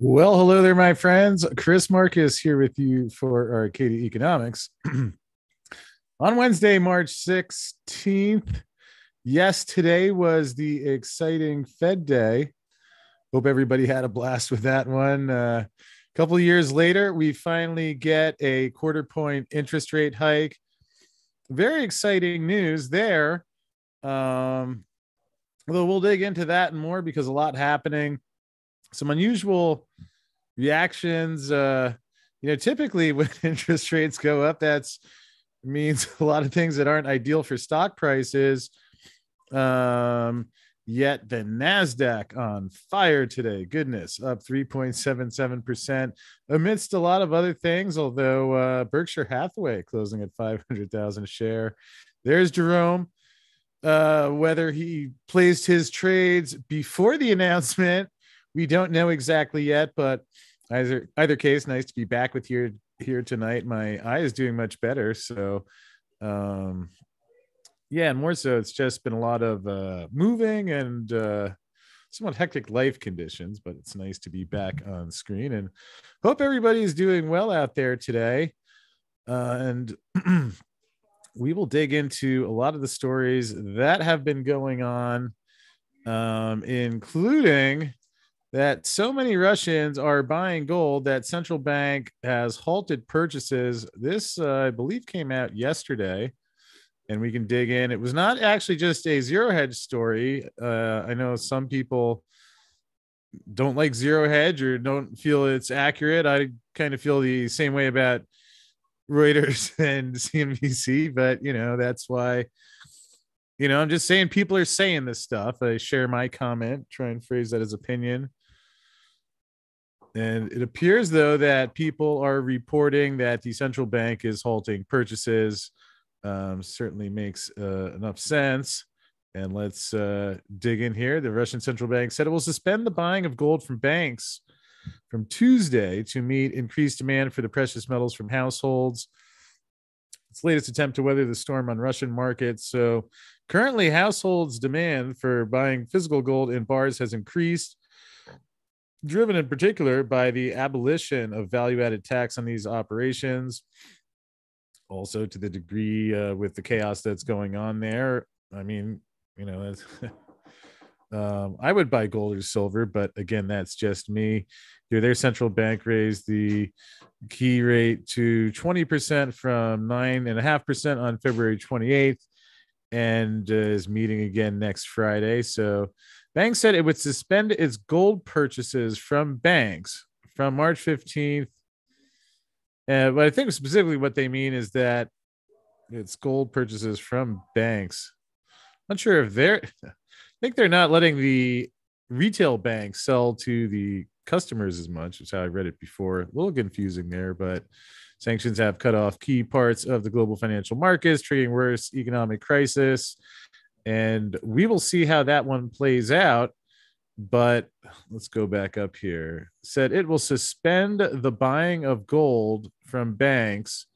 Well, hello there, my friends. Chris Marcus here with you for Arcadia Economics. On Wednesday, March 16th, yes, today was the exciting Fed Day. Hope everybody had a blast with that one. A couple of years later, we finally get a 1/4 point interest rate hike. Very exciting news there. Although we'll dig into that and more because a lot happening. Some unusual reactions. Typically when interest rates go up, that means a lot of things that aren't ideal for stock prices. Yet the NASDAQ on fire today. Goodness, up 3.77% amidst a lot of other things, although Berkshire Hathaway closing at $500,000 a share. There's Jerome. Whether he placed his trades before the announcement, we don't know exactly yet, but either case, nice to be back with you here tonight. My eye is doing much better, so and more so, it's just been a lot of moving and somewhat hectic life conditions, but it's nice to be back on screen and hope everybody is doing well out there today. And we will dig into a lot of the stories that have been going on, including that so many Russians are buying gold that central bank has halted purchases. This, I believe, came out yesterday. And we can dig in. It was not actually just a Zero Hedge story. I know some people don't like Zero Hedge or don't feel it's accurate. I kind of feel the same way about Reuters and CNBC, but, that's why, I'm just saying people are saying this stuff. I share my comment, try and phrase that as opinion. And it appears, though, that people are reporting that the central bank is halting purchases. Certainly makes enough sense. And let's dig in here. The Russian central bank said it will suspend the buying of gold from banks from Tuesday to meet increased demand for the precious metals from households. Its latest attempt to weather the storm on Russian markets. So currently, households' demand for buying physical gold in bars has increased, driven in particular by the abolition of value-added tax on these operations. Also, to the degree with the chaos that's going on there, I mean, I would buy gold or silver, but again, that's just me. Here, their central bank raised the key rate to 20% from 9.5% on February 28th, and is meeting again next Friday. So, bank said it would suspend its gold purchases from banks from March 15th. But I think specifically what they mean is that it's gold purchases from banks. Not sure if I think they're not letting the retail banks sell to the customers as much, is how I read it before. A little confusing there, but sanctions have cut off key parts of the global financial markets, triggering worse economic crisis. And we will see how that one plays out. But let's go back up here. Said it will suspend the buying of gold from banks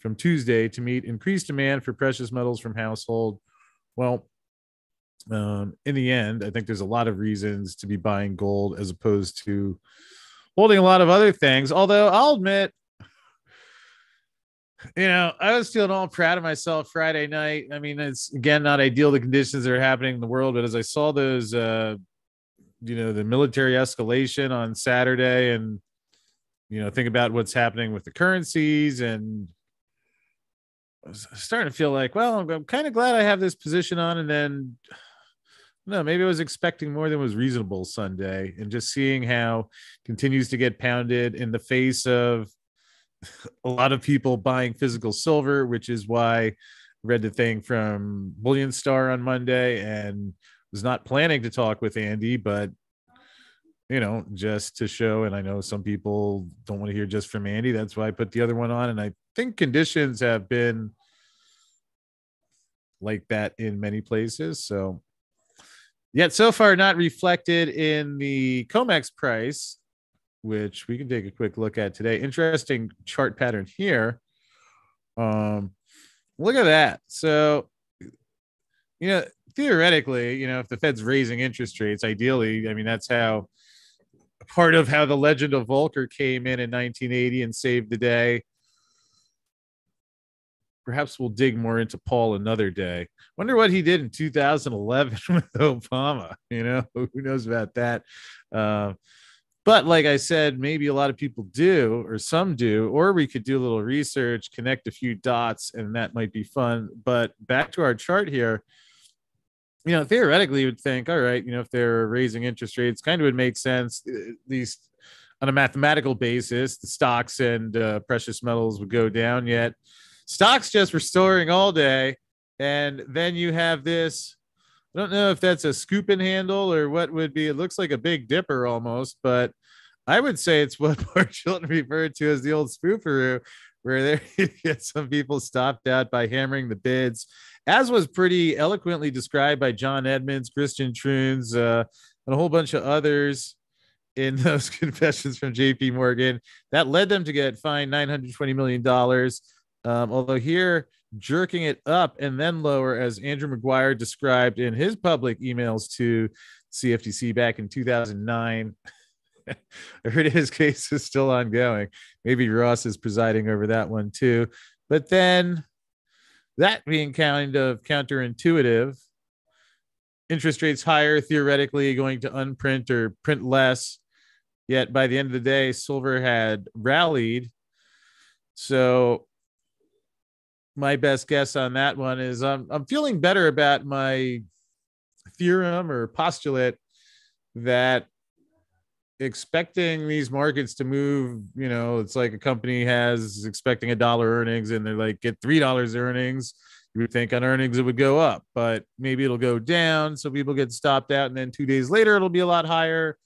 from Tuesday to meet increased demand for precious metals from household. Well, in the end, I think there's a lot of reasons to be buying gold as opposed to holding a lot of other things. Although I'll admit, I was feeling all proud of myself Friday night. I mean, it's again, not ideal, the conditions that are happening in the world. But as I saw those, the military escalation on Saturday and, think about what's happening with the currencies. And I was starting to feel like, well, I'm kind of glad I have this position on. And then, no, maybe I was expecting more than was reasonable Sunday. And just seeing how it continues to get pounded in the face of a lot of people buying physical silver, which is why I read the thing from Bullion Star on Monday and was not planning to talk with Andy, but, just to show, and I know some people don't want to hear just from Andy. That's why I put the other one on. And I think conditions have been like that in many places. So yet so far not reflected in the COMEX price, which we can take a quick look at today. Interesting chart pattern here. Look at that. So, theoretically, if the Fed's raising interest rates, ideally, I mean, that's how part of how the legend of Volcker came in 1980 and saved the day. Perhaps we'll dig more into Paul another day. Wonder what he did in 2011 with Obama. You know, who knows about that? But like I said, maybe a lot of people do, or some do, or we could do a little research, connect a few dots, and that might be fun. But back to our chart here, you know, theoretically you would think, all right, you know, if they're raising interest rates, kind of would make sense, at least on a mathematical basis, the stocks and precious metals would go down, yet stocks just were soaring all day. And then you have this, I don't know if that's a scoop and handle or what would be, it looks like a big dipper almost, but I would say it's what Bart Chilton referred to as the old spooperoo, where there you get some people stopped out by hammering the bids, as was pretty eloquently described by John Edmonds, Christian Troons, and a whole bunch of others in those confessions from JP Morgan that led them to get fined $920 million. Although here, jerking it up and then lower, as Andrew McGuire described in his public emails to CFTC back in 2009. I heard his case is still ongoing. Maybe Ross is presiding over that one too. But then that being kind of counterintuitive, interest rates higher, theoretically going to unprint or print less. Yet by the end of the day, silver had rallied. So my best guess on that one is I'm feeling better about my theorem or postulate that expecting these markets to move, you know, it's like a company has expecting $1 earnings and they're like, get $3 earnings. You would think on earnings, it would go up, but maybe it'll go down. So people get stopped out. And then 2 days later, it'll be a lot higher.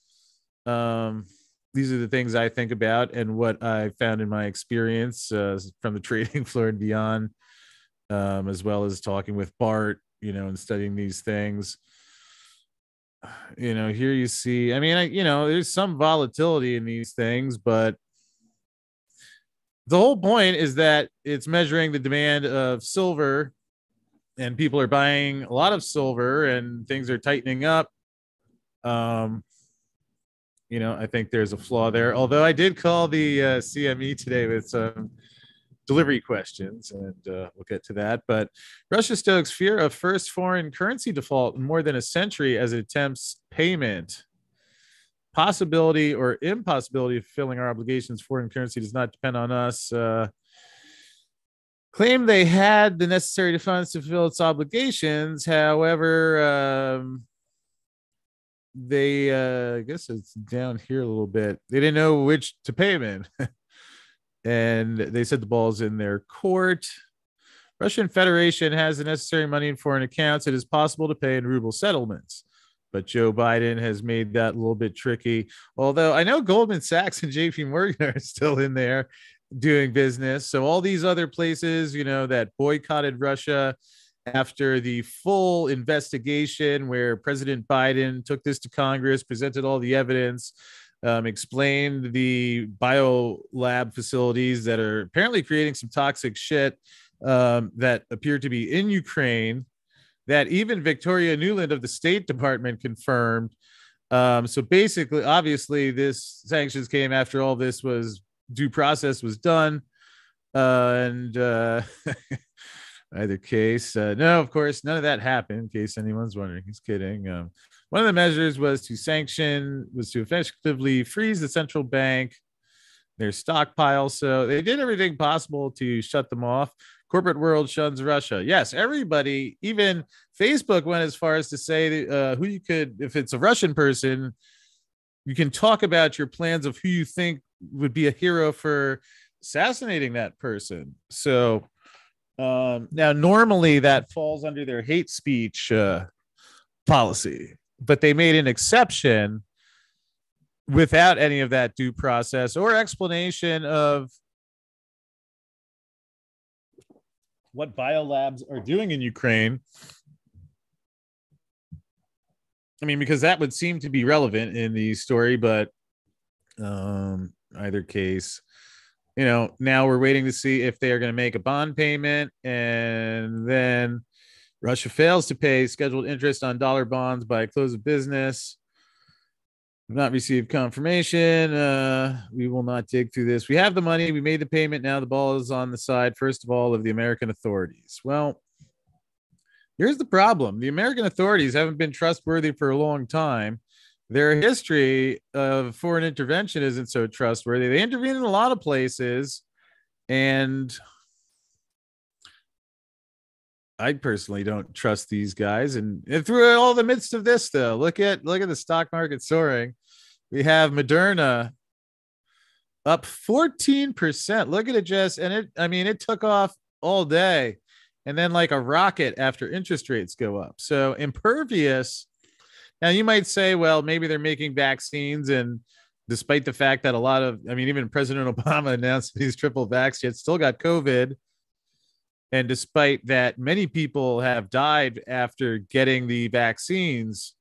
These are the things I think about and what I found in my experience from the trading floor and beyond, as well as talking with Bart, you know, and studying these things. You know, here you see, I mean, you know, there's some volatility in these things, but the whole point is that it's measuring the demand of silver, and people are buying a lot of silver and things are tightening up. You know, I think there's a flaw there. Although I did call the CME today with some delivery questions, and we'll get to that. But Russia stokes fear of first foreign currency default in more than a century as it attempts payment. Possibility or impossibility of fulfilling our obligations. Foreign currency does not depend on us. Claimed they had the necessary funds to fulfill its obligations. However, they I guess it's down here a little bit, they didn't know which to pay them in. And they said the ball's in their court. Russian Federation has the necessary money in foreign accounts. It is possible to pay in ruble settlements, but Joe Biden has made that a little bit tricky. Although I know Goldman Sachs and JP Morgan are still in there doing business. So all these other places, you know, that boycotted Russia after the full investigation where President Biden took this to Congress, presented all the evidence, explained the biolab facilities that are apparently creating some toxic shit that appear to be in Ukraine, that even Victoria Nuland of the State Department confirmed. So basically, obviously, this sanctions came after all this was due process was done. Either case, no, of course, none of that happened, in case anyone's wondering. He's kidding. One of the measures was to effectively freeze the central bank, their stockpile. So they did everything possible to shut them off. Corporate world shuns Russia. Yes, everybody, even Facebook went as far as to say who you could, if it's a Russian person, you can talk about your plans of who you think would be a hero for assassinating that person. So now, normally that falls under their hate speech policy, but they made an exception without any of that due process or explanation of what biolabs are doing in Ukraine. I mean, because that would seem to be relevant in the story, but either case, you know, now we're waiting to see if they are going to make a bond payment, and then Russia fails to pay scheduled interest on dollar bonds by close of business. We've not received confirmation. We will not dig through this. We have the money. We made the payment. Now the ball is on the side, first of all, of the American authorities. Well, here's the problem. The American authorities haven't been trustworthy for a long time. Their history of foreign intervention isn't so trustworthy. They intervene in a lot of places, and I personally don't trust these guys. And through all the midst of this, though, look at the stock market soaring. We have Moderna up 14%. Look at it, Jess. And it took off all day and then like a rocket after interest rates go up. So impervious. Now, you might say, well, maybe they're making vaccines. And despite the fact that even President Obama announced he's triple vaxxed, yet still got COVID. And despite that, many people have died after getting the vaccines.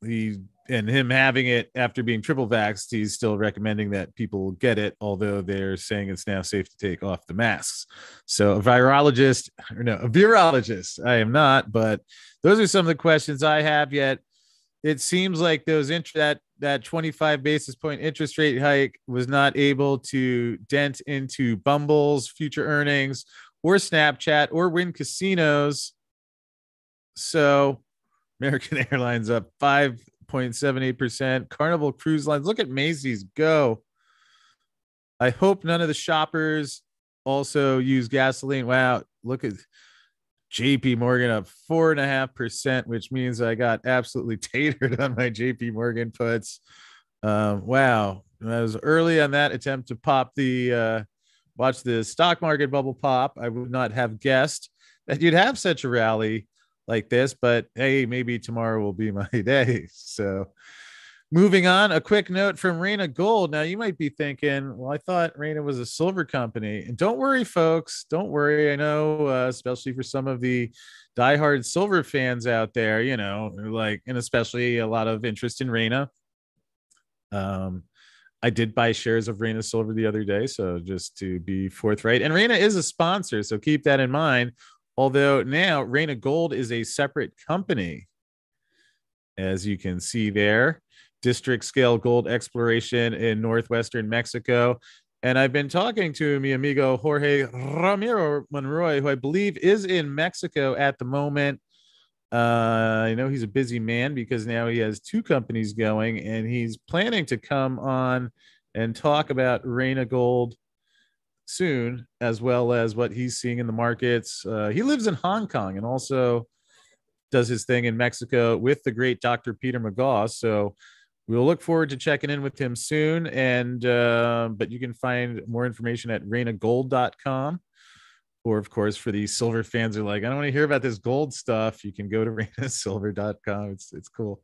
Him having it after being triple vaxxed, he's still recommending that people get it, although they're saying it's now safe to take off the masks. So a virologist, I am not, but those are some of the questions I have. Yet it seems like that 25 basis point interest rate hike was not able to dent into Bumble's future earnings or Snapchat or Wynn Casinos. So American Airlines up 5.78%. Carnival Cruise Lines. Look at Macy's go. I hope none of the shoppers also use gasoline. Wow. Look at JP Morgan up 4.5%, which means I got absolutely tatered on my JP Morgan puts. Wow. I was early on that attempt to pop watch the stock market bubble pop. I would not have guessed that you'd have such a rally like this, but hey, maybe tomorrow will be my day. So moving on, a quick note from Reyna Gold. Now you might be thinking, well, I thought Reyna was a silver company. And don't worry, folks. Don't worry. I know, especially for some of the diehard silver fans out there, and especially a lot of interest in Reyna. I did buy shares of Reyna Silver the other day, so just to be forthright. And Reyna is a sponsor, so keep that in mind. Although now Reyna Gold is a separate company, as you can see there. District scale gold exploration in northwestern Mexico. And I've been talking to mi amigo Jorge Ramiro Monroy, who I believe is in Mexico at the moment. I know he's a busy man because now he has two companies going, and he's planning to come on and talk about Reyna Gold soon, as well as what he's seeing in the markets. He lives in Hong Kong and also does his thing in Mexico with the great Dr. Peter McGaw. So we'll look forward to checking in with him soon. And but you can find more information at reynagold.com. Or, of course, for the silver fans who are like, I don't want to hear about this gold stuff, you can go to reynasilver.com. It's cool.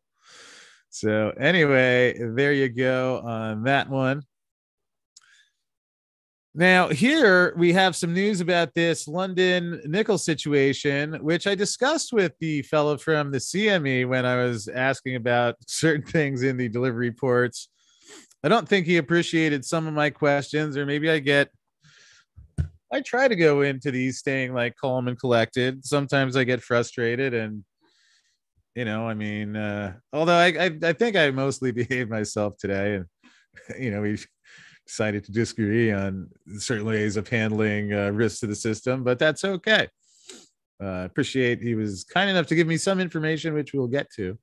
So anyway, there you go on that one. Now, here we have some news about this London nickel situation, which I discussed with the fellow from the CME when I was asking about certain things in the delivery ports. I don't think he appreciated some of my questions, or maybe I try to go into these staying like calm and collected. Sometimes I get frustrated and, although I think I mostly behaved myself today, and, we've decided to disagree on certain ways of handling risks to the system, but that's okay. Appreciate he was kind enough to give me some information, which we'll get to.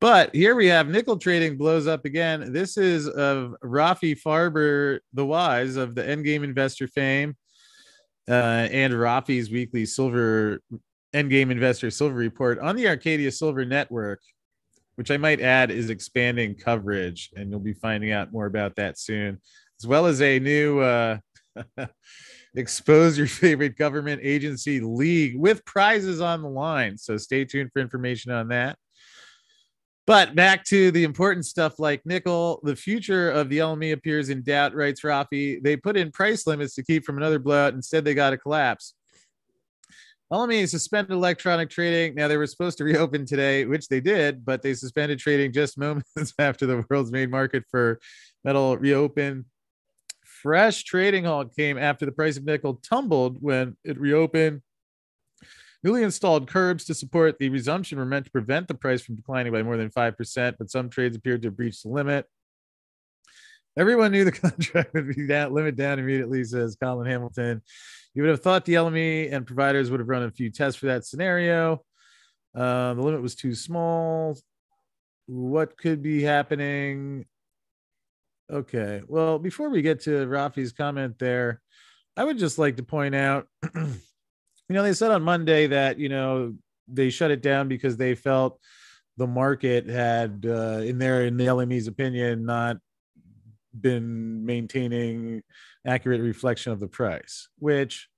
But here we have nickel trading blows up again. This is of Rafi Farber, the wise of the Endgame Investor fame, and Rafi's weekly silver Endgame Investor Silver Report on the Arcadia Silver Network, which I might add is expanding coverage, and you'll be finding out more about that soon. As well as a new expose your favorite government agency league with prizes on the line. So stay tuned for information on that. But back to the important stuff like nickel. The future of the LME appears in doubt, writes Rafi. They put in price limits to keep from another blowout. Instead, they got a collapse. LME suspended electronic trading. Now, they were supposed to reopen today, which they did, but they suspended trading just moments after the world's main market for metal reopened. Fresh trading halt came after the price of nickel tumbled when it reopened. Newly installed curbs to support the resumption were meant to prevent the price from declining by more than 5%, but some trades appeared to have breached the limit. Everyone knew the contract would be that limit down immediately, says Colin Hamilton. You would have thought the LME and providers would have run a few tests for that scenario. The limit was too small. What could be happening? Okay, well, before we get to Rafi's comment there, I would just like to point out, you know, they said on Monday that, you know, they shut it down because they felt the market had, in the LME's opinion, not been maintaining accurate reflection of the price, which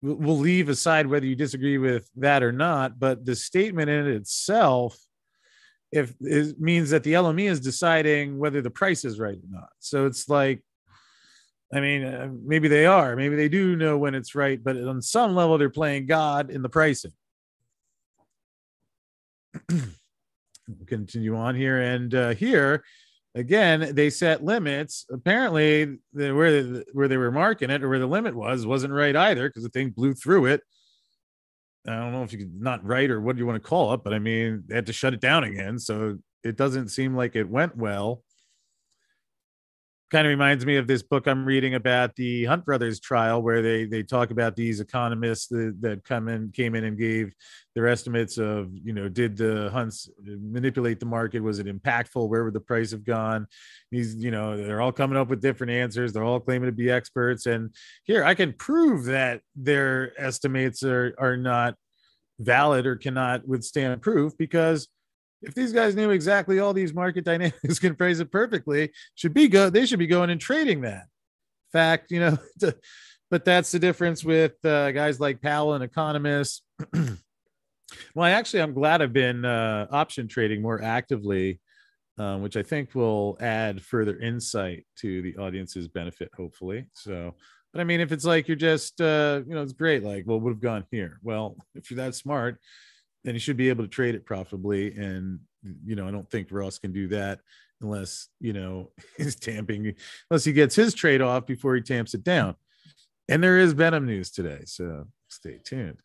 we'll leave aside whether you disagree with that or not. But the statement in itself, if it means that the LME is deciding whether the price is right or not. So it's like, I mean, maybe they are, maybe they do know when it's right, but on some level they're playing God in the pricing. We'll continue on here, and here again, they set limits. Apparently, where they were marking it, or where the limit was, wasn't right either, because the thing blew through it. I don't know if you could not right or what do you want to call it, but I mean, they had to shut it down again. So it doesn't seem like it went well. Kind of reminds me of this book I'm reading about the Hunt Brothers trial, where they talk about these economists that came in and gave their estimates of, you know, did the Hunts manipulate the market? Was it impactful? Where would the price have gone? These, you know, they're all coming up with different answers. They're all claiming to be experts. And here I can prove that their estimates are not valid or cannot withstand proof, because if these guys knew exactly all these market dynamics, can phrase it perfectly, they should be going and trading that fact, you know. But that's the difference with guys like Powell and economists. Well, I'm glad I've been option trading more actively, which I think will add further insight to the audience's benefit, hopefully. So, but I mean, if it's like you're just, you know, it's great. Like, well, would have gone here. Well, if you're that smart, then you should be able to trade it profitably. And, you know, I don't think Ross can do that unless, you know, he's tamping, unless he gets his trade off before he tamps it down. And there is Venom news today, so stay tuned.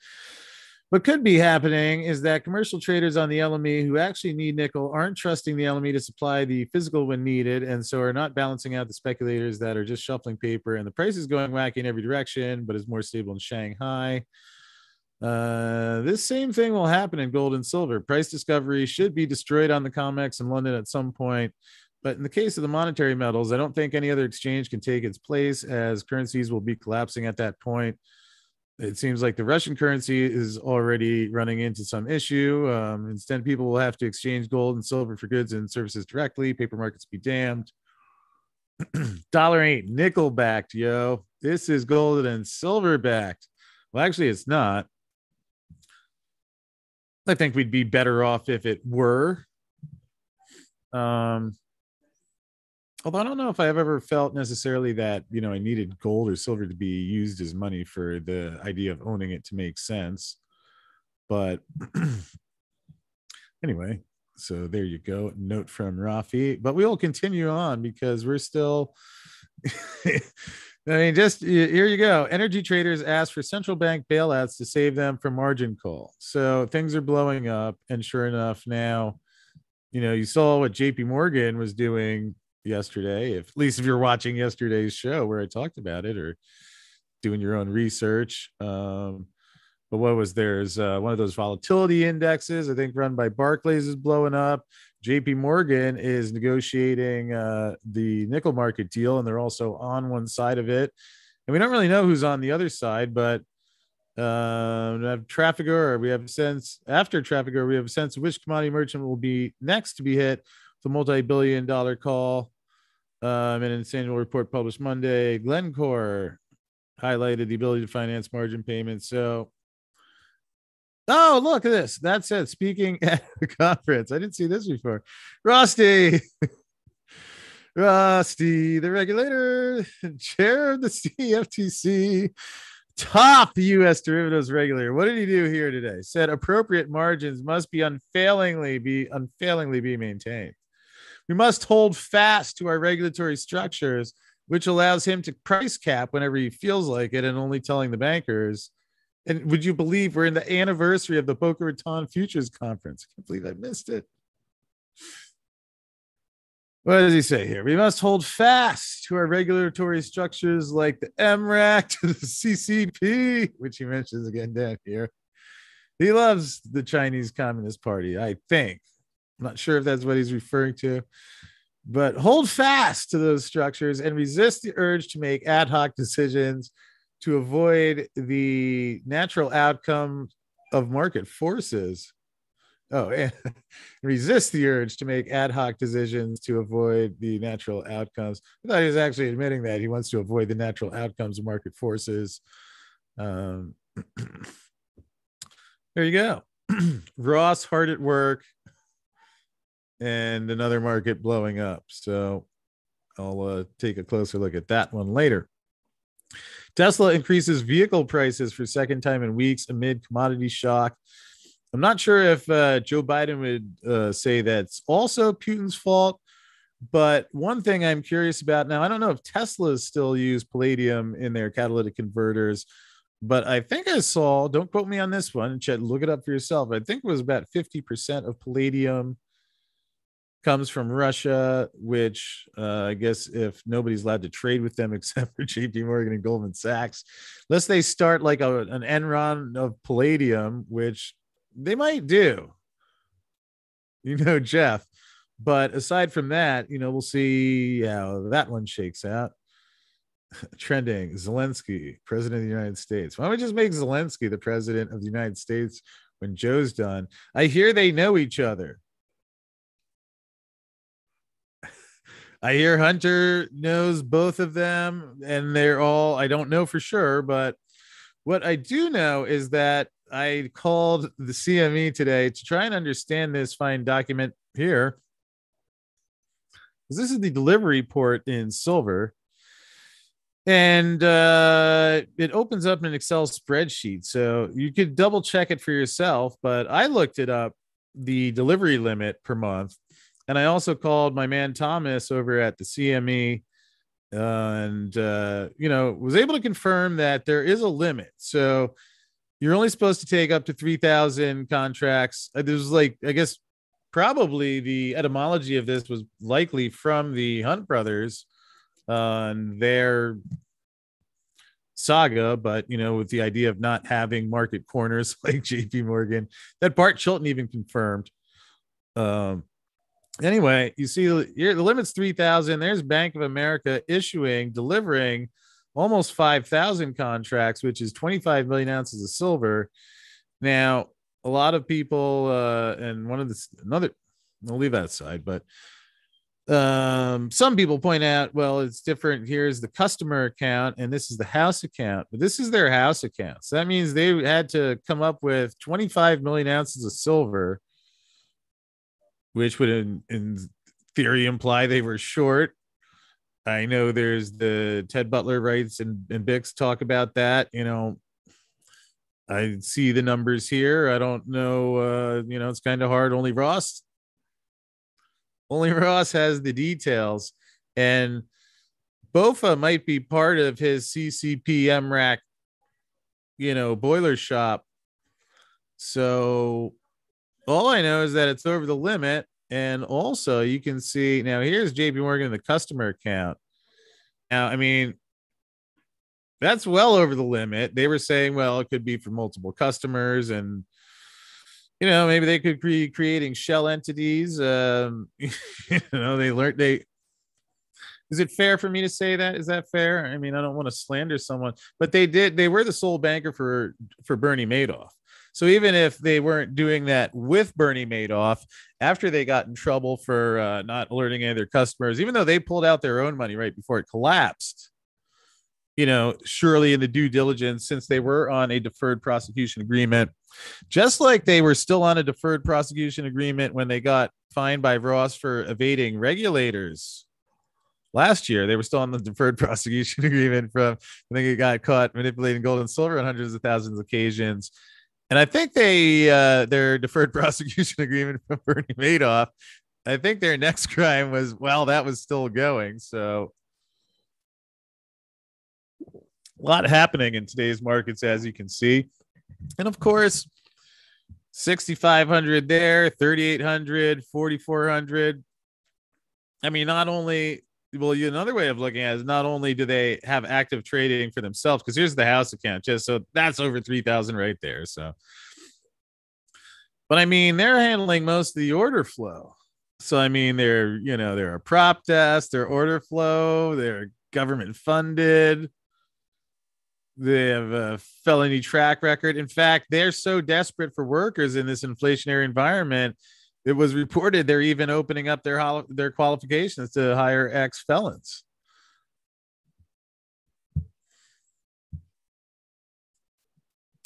What could be happening is that commercial traders on the LME who actually need nickel aren't trusting the LME to supply the physical when needed, and so are not balancing out the speculators that are just shuffling paper, and the price is going wacky in every direction, but is more stable in Shanghai. This same thing will happen in gold and silver. Price discovery should be destroyed on the COMEX in London at some point. But in the case of the monetary metals, I don't think any other exchange can take its place, as currencies will be collapsing at that point. It seems like the Russian currency is already running into some issue. Instead, people will have to exchange gold and silver for goods and services directly. Paper markets be damned. Dollar ain't nickel backed, yo. This is gold and silver backed. Well, actually, it's not. I think we'd be better off if it were. Although I don't know if I've ever felt necessarily that, you know, I needed gold or silver to be used as money for the idea of owning it to make sense. But anyway, so there you go. Note from Rafi. But we'll continue on because we're still... I mean, just here you go. Energy traders ask for central bank bailouts to save them from margin call. So things are blowing up. And sure enough, now, you know, you saw what JP Morgan was doing yesterday. If, at least if you're watching yesterday's show where I talked about it, or doing your own research. But what was theirs? One of those volatility indexes, I think run by Barclays, is blowing up. JP Morgan is negotiating the nickel market deal, and they're also on one side of it. And we don't really know who's on the other side, but after Trafigura, we have a sense of which commodity merchant will be next to be hit with a multi-billion-dollar call. In its annual report published Monday, Glencore highlighted the ability to finance margin payments. So, oh, look at this. That said, speaking at the conference, I didn't see this before. Rusty, the regulator, chair of the CFTC, top U.S. derivatives regulator. What did he do here today? Said appropriate margins must be unfailingly be maintained. We must hold fast to our regulatory structures, which allows him to price cap whenever he feels like it, and only telling the bankers And would you believe we're in the anniversary of the Boca Raton Futures Conference? I can't believe I missed it. What does he say here? We must hold fast to our regulatory structures like the MRAC, to the CCP, which he mentions again down here. He loves the Chinese Communist Party, I think. I'm not sure if that's what he's referring to. But hold fast to those structures and resist the urge to make ad hoc decisions to avoid the natural outcome of market forces. Oh, and resist the urge to make ad hoc decisions to avoid the natural outcomes. I thought he was actually admitting that he wants to avoid the natural outcomes of market forces. There you go. Ross hard at work and another market blowing up. So I'll take a closer look at that one later. Tesla increases vehicle prices for second time in weeks amid commodity shock. I'm not sure if Joe Biden would say that's also Putin's fault, but one thing I'm curious about now, I don't know if Teslas still use palladium in their catalytic converters, but I think I saw, don't quote me on this one, Chet, look it up for yourself. I think it was about 50% of palladium comes from Russia, which I guess if nobody's allowed to trade with them except for JP Morgan and Goldman Sachs, unless they start like an Enron of palladium, which they might do, you know, Jeff. But aside from that, you know, we'll see how that one shakes out. Trending, Zelensky, president of the United States. Why don't we just make Zelensky the president of the United States when Joe's done? I hear they know each other. I hear Hunter knows both of them, and they're all, I don't know for sure, but what I do know is that I called the CME today to try and understand this fine document here. This is the delivery port in silver. And it opens up an Excel spreadsheet. So you could double check it for yourself, but I looked it up, the delivery limit per month. And I also called my man Thomas over at the CME and, you know, was able to confirm that there is a limit. So you're only supposed to take up to 3,000 contracts. There's like, I guess, probably the etymology of this was likely from the Hunt Brothers on their saga, but, you know, with the idea of not having market corners like JP Morgan, that Bart Chilton even confirmed. Anyway, you see the limit's 3,000. There's Bank of America issuing, delivering almost 5,000 contracts, which is 25 million ounces of silver. Now, a lot of people, and one of the, another, I'll leave that aside, but some people point out, well, it's different. Here's the customer account, and this is the house account, but this is their house account. So that means they had to come up with 25 million ounces of silver, which would in theory imply they were short. I know there's the Ted Butler writes and Bix talk about that. You know, I see the numbers here. I don't know. You know, it's kind of hard. Only Ross has the details. And Bofa might be part of his CCP MRAC, you know, boiler shop. So all I know is that it's over the limit. And also you can see now here's JP Morgan in the customer account. Now, I mean, that's well over the limit. They were saying, well, it could be for multiple customers and, you know, maybe they could be creating shell entities. You know, they learned they, is it fair for me to say that? Is that fair? I mean, I don't want to slander someone, but they were the sole banker for Bernie Madoff. So even if they weren't doing that with Bernie Madoff, after they got in trouble for not alerting any of their customers, even though they pulled out their own money right before it collapsed, you know, surely in the due diligence, since they were on a deferred prosecution agreement, just like they were still on a deferred prosecution agreement when they got fined by Ross for evading regulators last year, they were still on the deferred prosecution agreement from, I think it got caught manipulating gold and silver on hundreds of thousands of occasions. And I think they their deferred prosecution agreement from Bernie Madoff, I think their next crime was, well, that was still going. So a lot happening in today's markets, as you can see. And of course, 6,500 there, 3,800, 4,400. I mean, not only, well, another way of looking at it is not only do they have active trading for themselves, because here's the house account, just so that's over 3,000 right there. So, but I mean, they're handling most of the order flow. So, I mean, they're, they're a prop desk, they're order flow, they're government funded. They have a felony track record. In fact, they're so desperate for workers in this inflationary environment, it was reported they're even opening up their qualifications to hire ex-felons.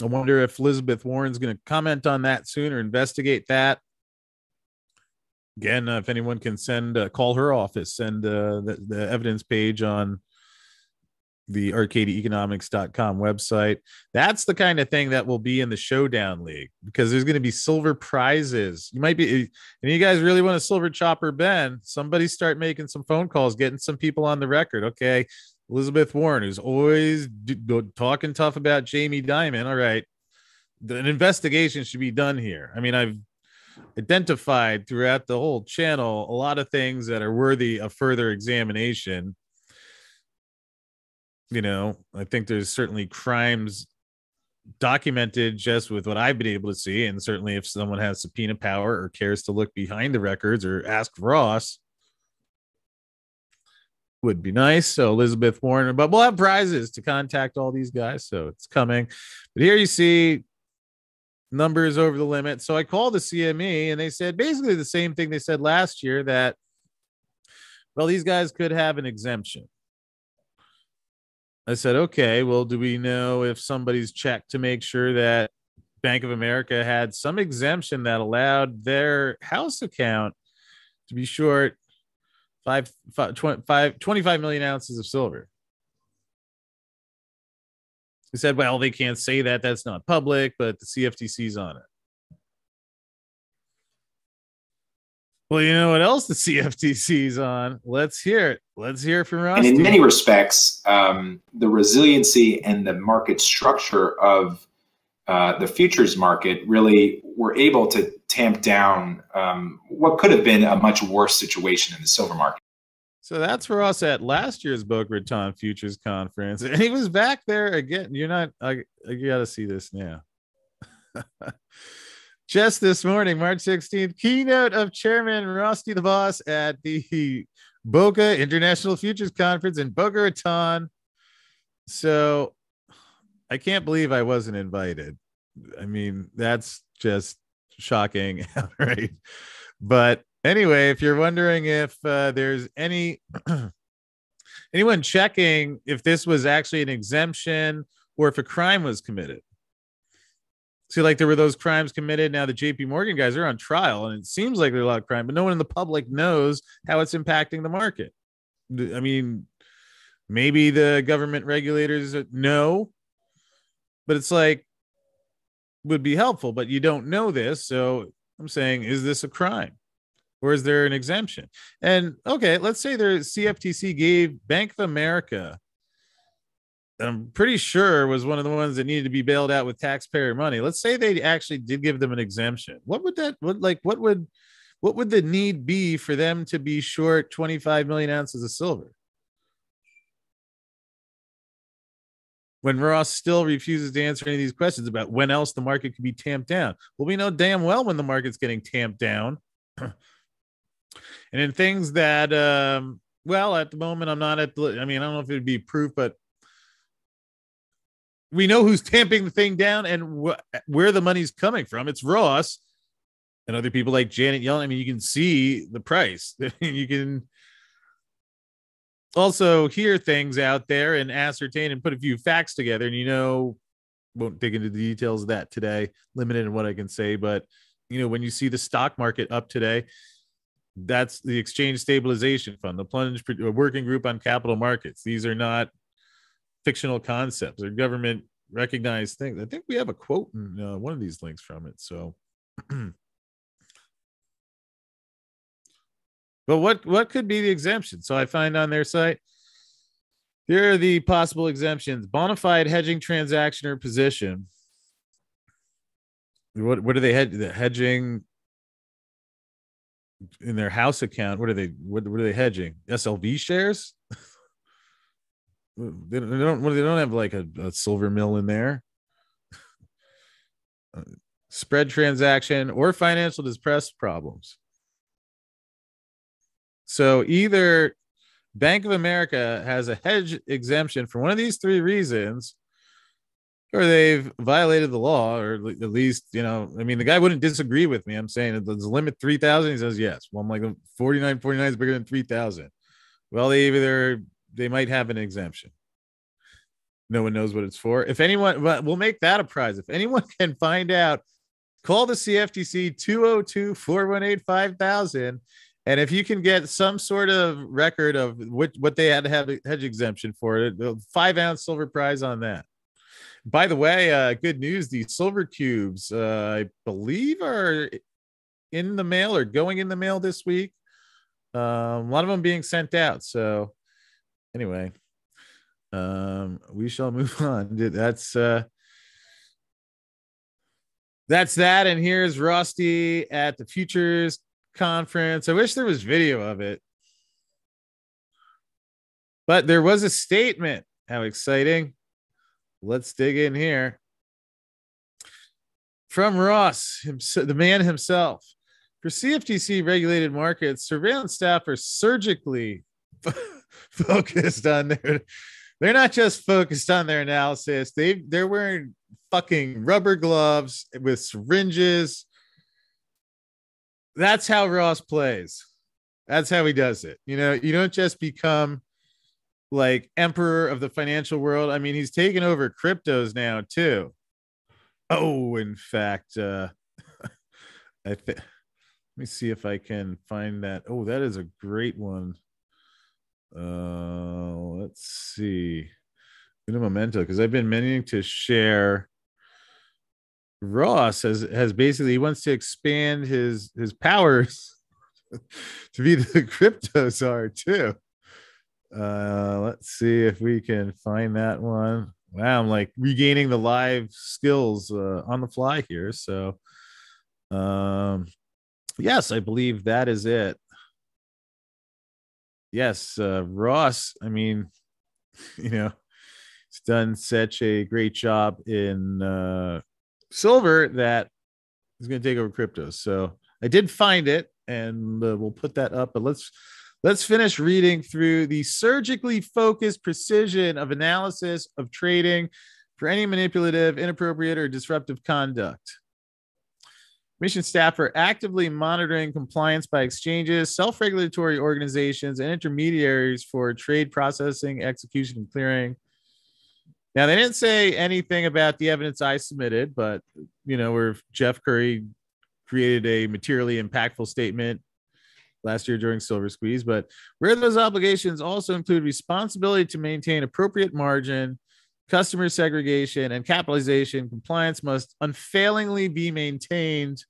I wonder if Elizabeth Warren's going to comment on that soon or investigate that. Again, if anyone can call her office, send the evidence page on the arcadiaeconomics.com website. That's the kind of thing that will be in the showdown league, because there's going to be silver prizes. You guys really want a silver chopper, Ben? Somebody start making some phone calls, getting some people on the record. Okay. Elizabeth Warren, who's always talking tough about Jamie Dimon. All right. An investigation should be done here. I mean, I've identified throughout the whole channel a lot of things that are worthy of further examination. I think there's certainly crimes documented just with what I've been able to see. And certainly if someone has subpoena power or cares to look behind the records or ask Ross, would be nice. So Elizabeth Warren, but we'll have prizes to contact all these guys. So it's coming. But here you see numbers over the limit. So I called the CME and they said basically the same thing they said last year, that, well, these guys could have an exemption. I said, okay, well, do we know if somebody's checked to make sure that Bank of America had some exemption that allowed their house account to be short 25 million ounces of silver? He said, well, they can't say that. That's not public, but the CFTC's on it. Well, you know what else the CFTC's on? Let's hear it. Let's hear it from Ross. And in many respects, the resiliency and the market structure of the futures market really were able to tamp down what could have been a much worse situation in the silver market. So that's Ross at last year's Boca Raton Futures Conference. And he was back there again. You got to see this now. Just this morning, March 16th, keynote of Chairman Rusty the Boss at the Boca International Futures Conference in Boca Raton. So I can't believe I wasn't invited. I mean, that's just shocking, right? But anyway, if you're wondering if there's anyone checking if this was actually an exemption or if a crime was committed. See, like there were those crimes committed. Now the JP Morgan guys are on trial and it seems like there's a lot of crime, but no one in the public knows how it's impacting the market. I mean, maybe the government regulators know, but it's like, would be helpful, but you don't know this. So I'm saying, is this a crime or is there an exemption? And okay, let's say the CFTC gave Bank of America, I'm pretty sure was one of the ones that needed to be bailed out with taxpayer money. Let's say they actually did give them an exemption. What would the need be for them to be short 25 million ounces of silver? When Ross still refuses to answer any of these questions about when else the market could be tamped down. Well, we know damn well when the market's getting tamped down. And in things that, well, at the moment, I don't know if it'd be proof, but we know who's tamping the thing down and where the money's coming from. It's Ross and other people like Janet Yellen. I mean, you can see the price. You can also hear things out there and ascertain and put a few facts together. And, won't dig into the details of that today, limited in what I can say. But, when you see the stock market up today, that's the Exchange Stabilization Fund, the Plunge Working Group on Capital Markets. These are not fictional concepts or government recognized things. I think we have a quote in one of these links from it. So, but what could be the exemption? So I find on their site, here are the possible exemptions: bona fide hedging transaction or position, What are they hedging in their house account? What are they hedging? SLV shares? They don't have like a silver mill in there. Spread transaction or financial distress problems. So either Bank of America has a hedge exemption for one of these three reasons, or they've violated the law, or at least, you know, I mean, the guy wouldn't disagree with me. I'm saying there's a limit 3,000. He says, yes. Well, I'm like 49 is bigger than 3,000. Well, they might have an exemption. No one knows what it's for. If anyone, we'll make that a prize. If anyone can find out, call the CFTC 202-418-5000. And if you can get some sort of record of what they had to have a hedge exemption for, it, 5 ounce silver prize on that. By the way, good news. The silver cubes, I believe, are in the mail or going in the mail this week. A lot of them being sent out. So anyway, we shall move on. That's that. And here's Rusty at the Futures Conference. I wish there was video of it, but there was a statement. How exciting. Let's dig in here. From Ross, the man himself. For CFTC regulated markets, surveillance staff are surgically focused on their, they're not just focused on their analysis. They're wearing fucking rubber gloves with syringes. That's how Ross plays. That's how he does it. You know, you don't just become like emperor of the financial world. I mean, he's taken over cryptos now too. Oh, in fact, let me see if I can find that. Oh, that is a great one. Let's see. Get a memento, because I've been meaning to share. Ross has basically, he wants to expand his powers to be the crypto czar too. Let's see if we can find that one. Wow, I'm like regaining the live skills on the fly here. So yes, I believe that is it. Yes, Ross, I mean, you know, he's done such a great job in silver that he's going to take over crypto. So I did find it, and we'll put that up, but let's finish reading through the surgically focused precision of analysis of trading for any manipulative, inappropriate, or disruptive conduct. Commission staff are actively monitoring compliance by exchanges, self-regulatory organizations, and intermediaries for trade processing, execution, and clearing. Now, they didn't say anything about the evidence I submitted, but, you know, where Jeff Curry created a materially impactful statement last year during Silver Squeeze, but where those obligations also include responsibility to maintain appropriate margin, customer segregation, and capitalization, compliance must unfailingly be maintained.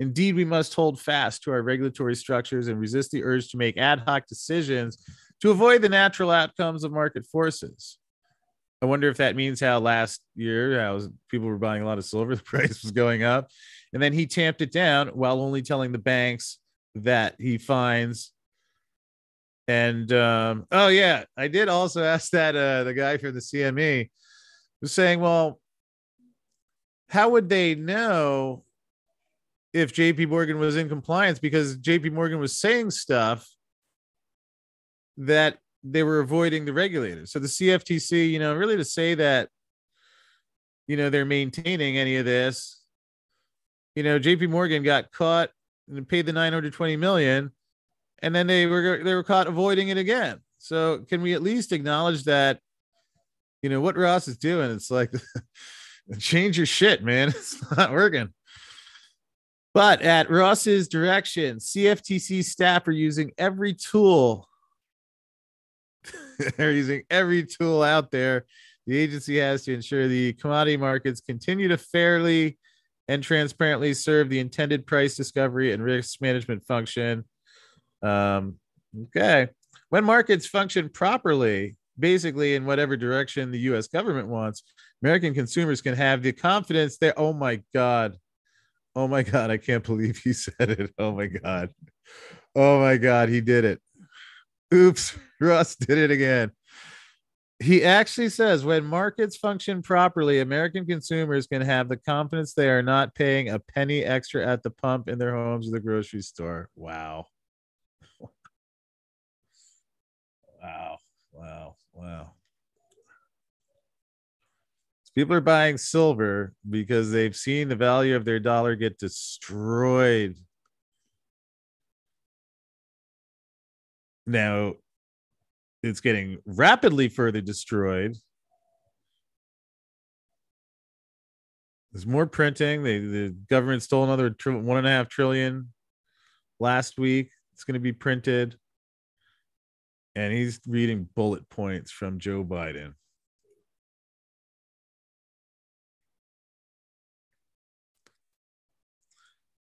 Indeed, we must hold fast to our regulatory structures and resist the urge to make ad hoc decisions to avoid the natural outcomes of market forces. I wonder if that means how last year, how people were buying a lot of silver, the price was going up, and then he tamped it down while only telling the banks that he finds. And oh yeah, I did also ask that the guy from the CME was saying, well, how would they know if JP Morgan was in compliance? Because JP Morgan was saying stuff that they were avoiding the regulators. So the CFTC, you know, really to say that, you know, they're maintaining any of this, you know, JP Morgan got caught and paid the $920 million, and then they were caught avoiding it again. So can we at least acknowledge that, you know, what Ross is doing? It's like, change your shit, man. It's not working. But at Ross's direction, CFTC staff are using every tool. They're using every tool out there the agency has to ensure the commodity markets continue to fairly and transparently serve the intended price discovery and risk management function. Okay. When markets function properly, basically in whatever direction the U.S. government wants, American consumers can have the confidence that, oh my God, I can't believe he said it. Oh my God, he did it. Oops, Ross did it again. He actually says, when markets function properly, American consumers can have the confidence they are not paying a penny extra at the pump, in their homes, or the grocery store. Wow. People are buying silver because they've seen the value of their dollar get destroyed. Now, it's getting rapidly further destroyed. There's more printing. The government stole another $1.5 trillion last week. It's going to be printed. And he's reading bullet points from Joe Biden.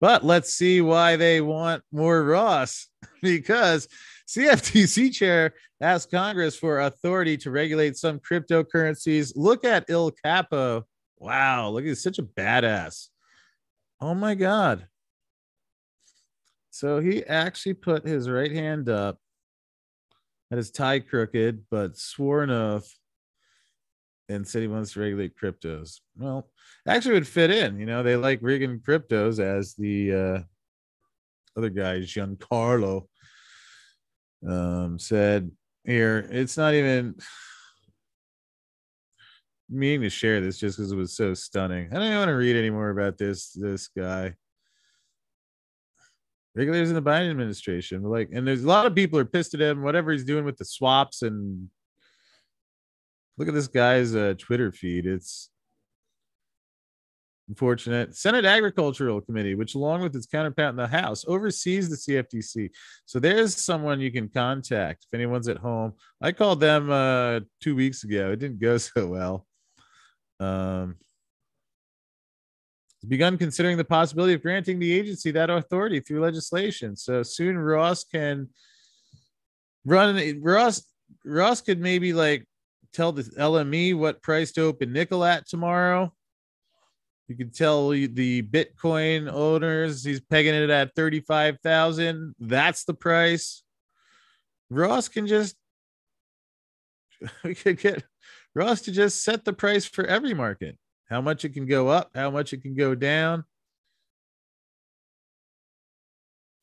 But let's see why they want more Ross, because CFTC chair asked Congress for authority to regulate some cryptocurrencies. Look at Il Capo. Wow, look, he's such a badass. Oh, my God. So he actually put his right hand up, had his tie crooked, but swore an oath and said he wants to regulate cryptos. Well, actually would fit in. You know, they like rigging cryptos, as the other guy, Giancarlo, said here. It's not even meaning to share this just because it was so stunning. I don't even want to read any more about this guy. Regulators in the Biden administration. Like, and there's a lot of people are pissed at him, whatever he's doing with the swaps. And look at this guy's Twitter feed. It's unfortunate. Senate Agricultural Committee, which along with its counterpart in the House, oversees the CFTC. So there's someone you can contact if anyone's at home. I called them 2 weeks ago. It didn't go so well. It's begun considering the possibility of granting the agency that authority through legislation. So soon Ross can run. Ross could maybe like tell the LME what price to open nickel at tomorrow. You can tell the Bitcoin owners he's pegging it at 35,000. That's the price. Ross can just, we could get Ross to just set the price for every market. How much it can go up, how much it can go down.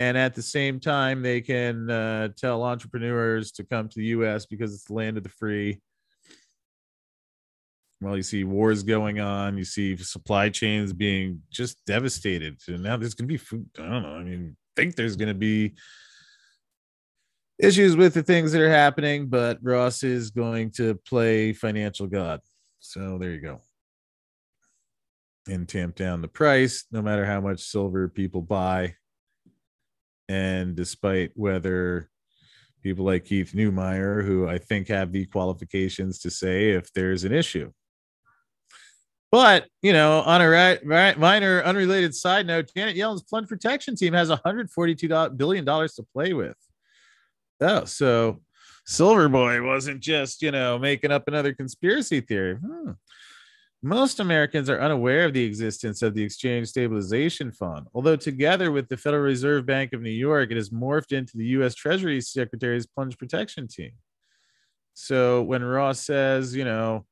And at the same time, they can tell entrepreneurs to come to the U.S. because it's the land of the free. Well, you see wars going on. You see supply chains being just devastated. And now there's going to be food. I don't know. I mean, I think there's going to be issues with the things that are happening, but Ross is going to play financial god. So there you go. And tamp down the price, no matter how much silver people buy. And despite whether people like Keith Neumeyer, who I think have the qualifications to say if there's an issue. But, you know, on a minor unrelated side note, Janet Yellen's flood protection team has $142 billion to play with. Oh, so Silverboy wasn't just, you know, making up another conspiracy theory. Most Americans are unaware of the existence of the Exchange Stabilization Fund, although together with the Federal Reserve Bank of New York, it has morphed into the U.S. Treasury Secretary's plunge protection team. So when Ross says, you know,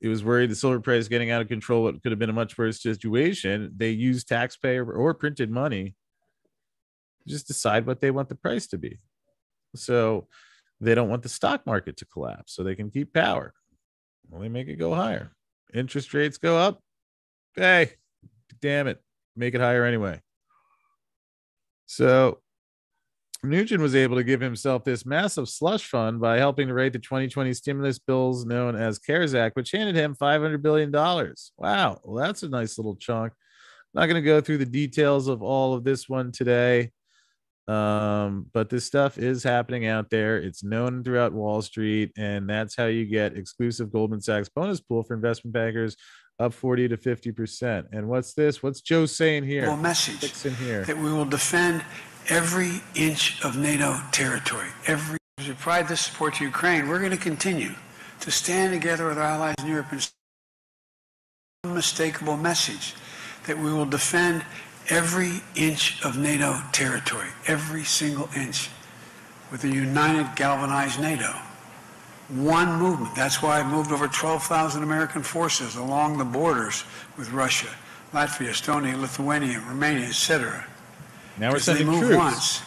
he was worried the silver price getting out of control, it could have been a much worse situation. They use taxpayer or printed money to just decide what they want the price to be. So they don't want the stock market to collapse so they can keep power. Well, they make it go higher. Interest rates go up. Hey, damn it. Make it higher anyway. So Nugent was able to give himself this massive slush fund by helping to write the 2020 stimulus bills known as CARES Act, which handed him $500 billion. Wow. Well, that's a nice little chunk. I'm not going to go through the details of all of this one today. But this stuff is happening out there. It's known throughout Wall Street, and that's how you get exclusive Goldman Sachs bonus pool for investment bankers up 40 to 50%. And what's this? What's Joe saying here? Well, message in here that we will defend every inch of NATO territory. Every pride, this support to Ukraine. We're going to continue to stand together with our allies in Europe and Unmistakable message that we will defend every inch of NATO territory, every single inch, with a united, galvanized NATO. One movement. That's why I've moved over 12,000 American forces along the borders with Russia, Latvia, Estonia, Lithuania, Romania, etc. Now we're sending troops. They move once.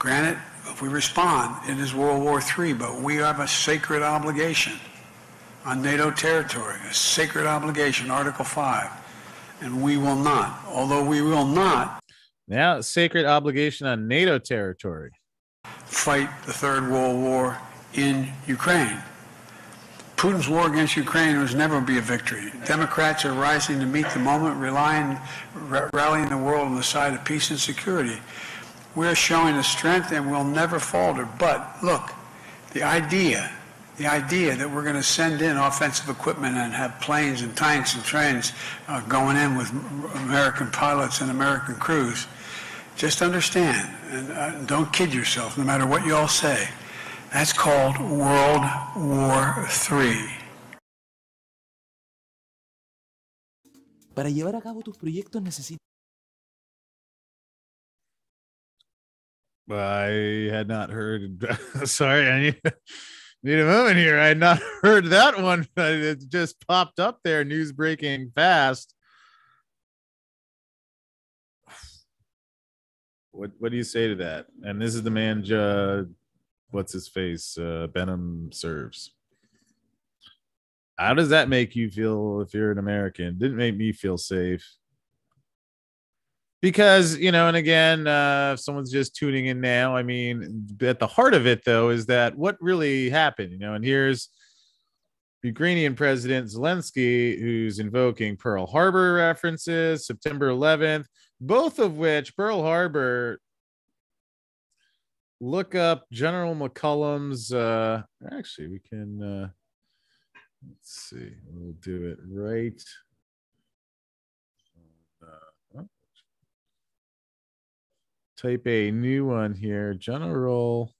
Granted, if we respond, it is World War III, but we have a sacred obligation on NATO territory, a sacred obligation, Article 5, and we will not, although we will not. Now, sacred obligation on NATO territory. Fight the Third World War in Ukraine. Putin's war against Ukraine was never be a victory. Democrats are rising to meet the moment, rallying the world on the side of peace and security. We're showing the strength and we'll never falter. But look, the idea that we're going to send in offensive equipment and have planes and tanks and trains going in with American pilots and American crews, just understand, and don't kid yourself, no matter what you all say, that's called World War III. Para llevar a cabo tus proyectos necesitas... I had not heard... Sorry, I need a moment here. I had not heard that one. It just popped up there. News breaking fast. What do you say to that? And this is the man, what's his face? Benham serves. How does that make you feel if you're an American? Didn't make me feel safe. Because, you know, and again, if someone's just tuning in now, I mean, at the heart of it, though, is that what really happened, you know, and here's Ukrainian President Zelensky, who's invoking Pearl Harbor references, September 11th, both of which Pearl Harbor, look up General McCollum's, actually, we can, let's see, we'll do it right. Type a new one here. General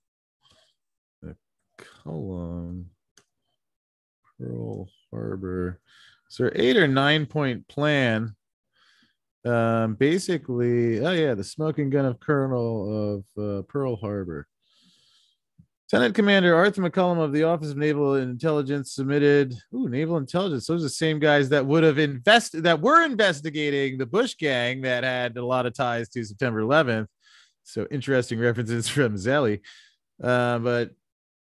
McCollum, Pearl Harbor. So 8 or 9 point plan. Basically, oh yeah, the smoking gun of Colonel of Pearl Harbor. Lieutenant Commander Arthur McCollum of the Office of Naval Intelligence submitted. Ooh, Naval Intelligence. Those are the same guys that would have investigating the Bush gang that had a lot of ties to September 11th. So interesting references from Zelly. But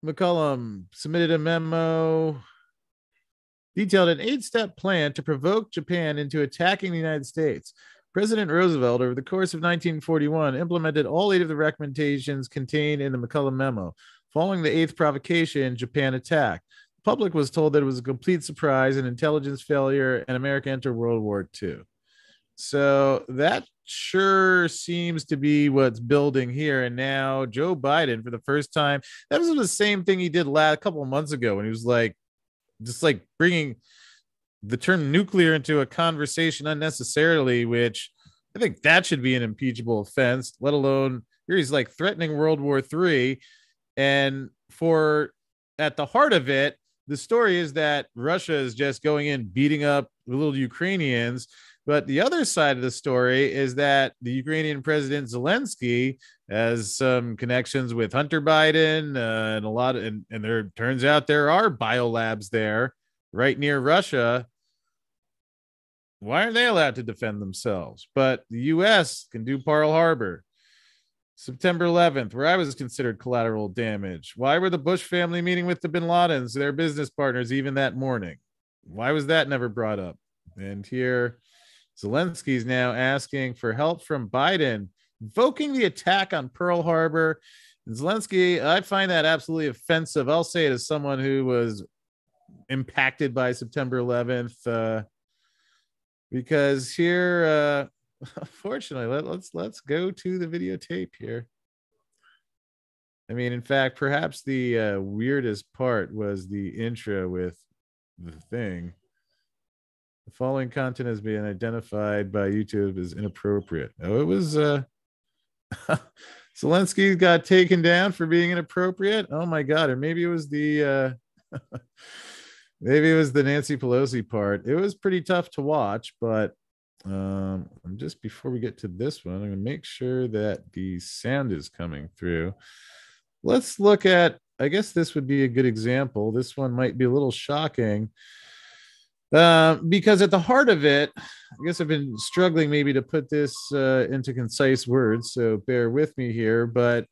McCollum submitted a memo detailed an 8-step plan to provoke Japan into attacking the United States. President Roosevelt, over the course of 1941, implemented all 8 of the recommendations contained in the McCollum memo. Following the 8th provocation, Japan attacked. The public was told that it was a complete surprise, an intelligence failure, and America entered World War II. So that sure seems to be what's building here. And now Joe Biden, for the first time, that was the same thing he did a couple of months ago when he was like, just like bringing the term nuclear into a conversation unnecessarily, which I think that should be an impeachable offense, let alone here he's like threatening World War III. And for at the heart of it, the story is that Russia is just going in, beating up little Ukrainians. But the other side of the story is that the Ukrainian President Zelensky has some connections with Hunter Biden and a lot of, and there turns out there are biolabs there right near Russia. Why aren't they allowed to defend themselves? But the U.S. can do Pearl Harbor. September 11th, where I was considered collateral damage. Why were the Bush family meeting with the Bin Ladens, their business partners, even that morning? Why was that never brought up? And here, Zelensky's now asking for help from Biden, invoking the attack on Pearl Harbor. And Zelensky, I find that absolutely offensive. I'll say it as someone who was impacted by September 11th, because here, unfortunately, let's go to the videotape here. I mean, in fact, perhaps the weirdest part was the intro with the thing. The following content has been identified by YouTube as inappropriate. Oh, it was Zelensky got taken down for being inappropriate. Oh my God. Or maybe it was the Maybe it was the Nancy Pelosi part. It was pretty tough to watch, but just before we get to this one, I'm going to make sure that the sound is coming through. Let's look at, I guess this would be a good example. This one might be a little shocking because at the heart of it, I guess I've been struggling maybe to put this into concise words, so bear with me here, but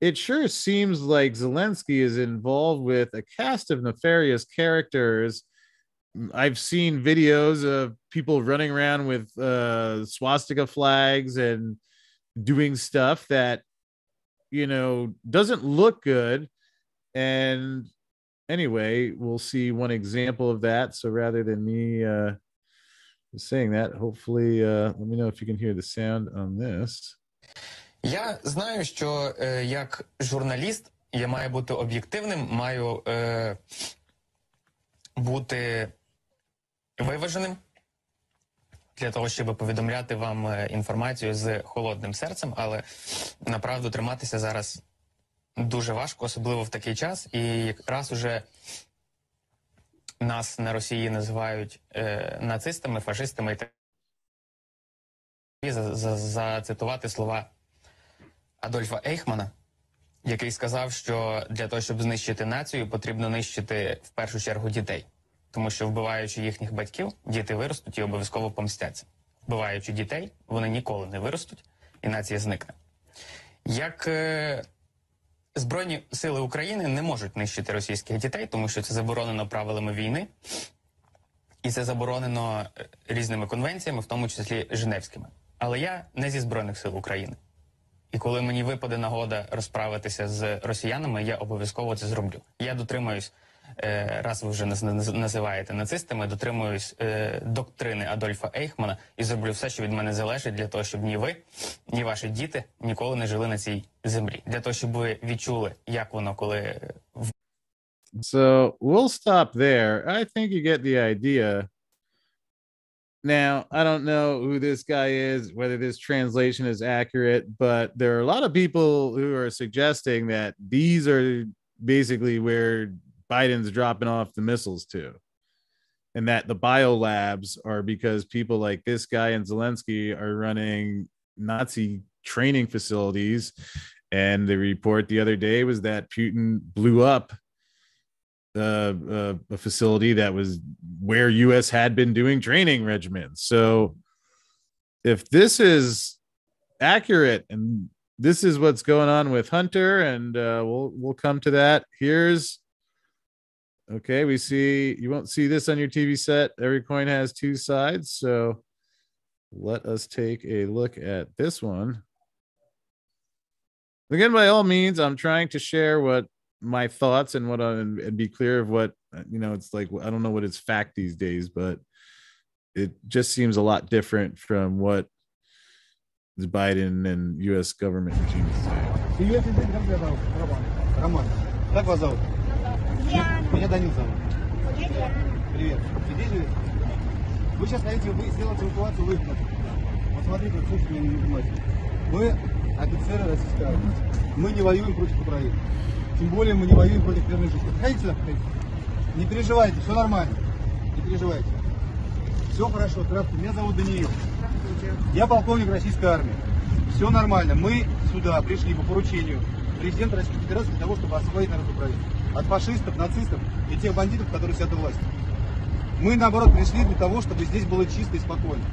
it sure seems like Zelensky is involved with a cast of nefarious characters. I've seen videos of people running around with swastika flags and doing stuff that, you know, doesn't look good. And anyway, we'll see one example of that. So rather than me saying that, hopefully, let me know if you can hear the sound on this. Я знаю, що як журналіст я маю бути об'єктивним, маю бути виваженим для того, щоб повідомляти вам інформацію з холодним серцем, але направду триматися зараз дуже важко, особливо в такий час, і якраз уже нас на Росії називають нацистами, фашистами і так зацитувати слова Адольфа Ейхмана, який сказав, що для того, щоб знищити націю, потрібно нищити в першу чергу дітей. Тому що вбиваючи їхніх батьків, діти виростуть і обов'язково помстяться. Вбиваючи дітей, вони ніколи не виростуть і нація зникне. Як Збройні сили України не можуть нищити російських дітей, тому що це заборонено правилами війни. І це заборонено різними конвенціями, в тому числі Женевськими. Але я не зі Збройних сил України. І коли мені випаде нагода розправитися з росіянами, я обов'язково це зроблю. Я дотримуюсь, раз ви вже нас називаєте нацистами, дотримуюсь доктрини Адольфа Ейхмана і зроблю все, що від мене залежить, для того, щоб ні ви, ні ваші діти ніколи не жили на цій землі. Для того, щоб ви відчули, як воно, коли... So, we'll stop there. I think you get the idea. Now, I don't know who this guy is, whether this translation is accurate, but there are a lot of people who are suggesting that these are basically where Biden's dropping off the missiles to, and that the biolabs are because people like this guy and Zelensky are running Nazi training facilities. And the report the other day was that Putin blew up a facility that was where U.S. had been doing training regimens. So if this is accurate and this is what's going on with Hunter, and we'll come to that. Here's, okay, we see, you won't see this on your TV set. Every coin has two sides. So let us take a look at this one. Again, by all means, I'm trying to share what my thoughts and what and be clear of what, you know, it's like, I don't know what is fact these days, but it just seems a lot different from what the Biden and U.S. government regime is saying. Тем более мы не воюем против мирных жителей. Ходите сюда, ходите. Не переживайте, все нормально. Не переживайте. Все хорошо, здравствуйте. Меня зовут Даниил. Я полковник российской армии. Все нормально. Мы сюда пришли по поручению президента Российской Федерации для того, чтобы освободить народ Украины. От фашистов, нацистов и тех бандитов, которые сидят у власти. Мы, наоборот, пришли для того, чтобы здесь было чисто и спокойно.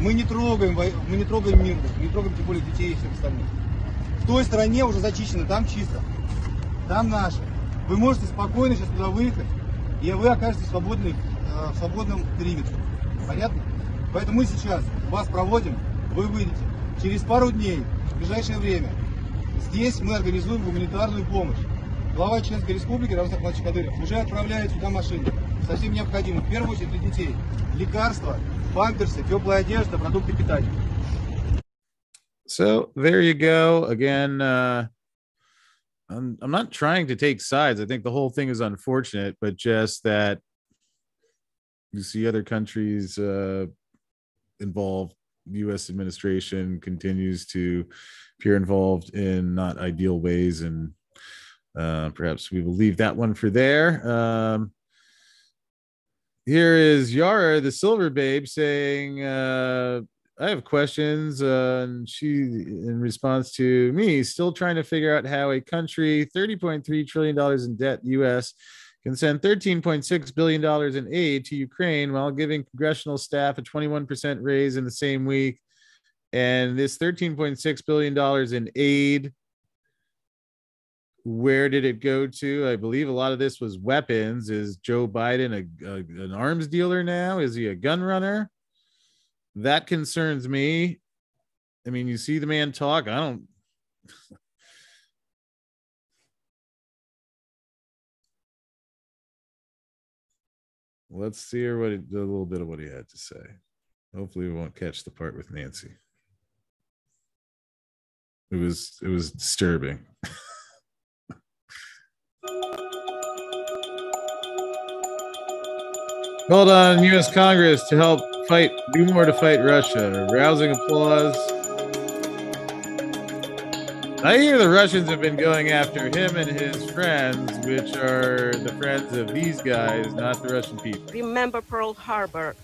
Мы не трогаем мирных, не трогаем тем более детей и всех остальных. В той стороне уже зачищено, там чисто. Там наши. Вы можете спокойно сейчас туда выехать, и вы окажетесь в свободном периметре. Понятно? Поэтому мы сейчас вас проводим, вы выйдете. Через пару дней, в ближайшее время, здесь мы организуем гуманитарную помощь. Глава Чеченской Республики Рамзан Ахматович Кадыров уже отправляет сюда машины. Совсем необходимо, в первую очередь для детей. Лекарства, памперсы, теплая одежда, продукты питания. So, there you go. Again, I'm not trying to take sides. I think the whole thing is unfortunate, but just that you see other countries involved. The U.S. administration continues to appear involved in not ideal ways, and perhaps we will leave that one for there. Here is Yara, the silver babe, saying, I have questions. And she, in response to me, still trying to figure out how a country $30.3 trillion in debt U.S. can send $13.6 billion in aid to Ukraine while giving congressional staff a 21% raise in the same week. And this $13.6 billion in aid, where did it go to? I believe a lot of this was weapons. Is Joe Biden an arms dealer now? Is he a gun runner? That concerns me. I mean, you see the man talk. I don't. Let's see here what a little bit of what he had to say. Hopefully, we won't catch the part with Nancy. It was disturbing. Called on U.S. Congress to help fight, do more to fight Russia. Rousing applause. I hear the Russians have been going after him and his friends, which are the friends of these guys, not the Russian people. Remember Pearl Harbor.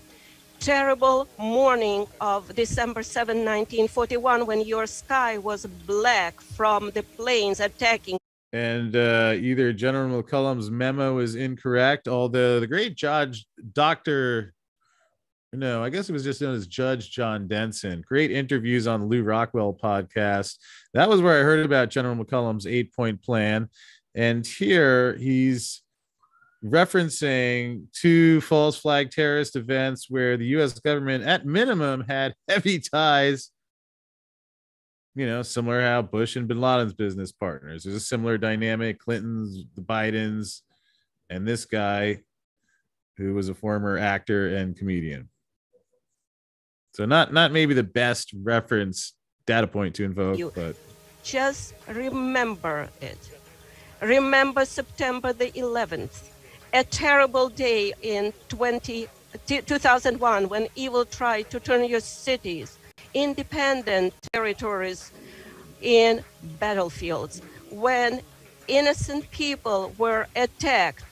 Terrible morning of December 7, 1941, when your sky was black from the planes attacking. And either General McCollum's memo is incorrect, although the great judge, Dr. No, I guess it was just known as Judge John Denson. Great interviews on Lou Rockwell podcast. That was where I heard about General McCollum's 8-point plan. And here he's referencing two false flag terrorist events where the U.S. government at minimum had heavy ties. You know, similar how Bush and bin Laden's business partners. There's a similar dynamic, Clinton's, the Bidens, and this guy who was a former actor and comedian. So not maybe the best reference data point to invoke, but just remember it. Remember September the 11th, a terrible day in 2001 when evil tried to turn your cities, independent territories, in battlefields, when innocent people were attacked.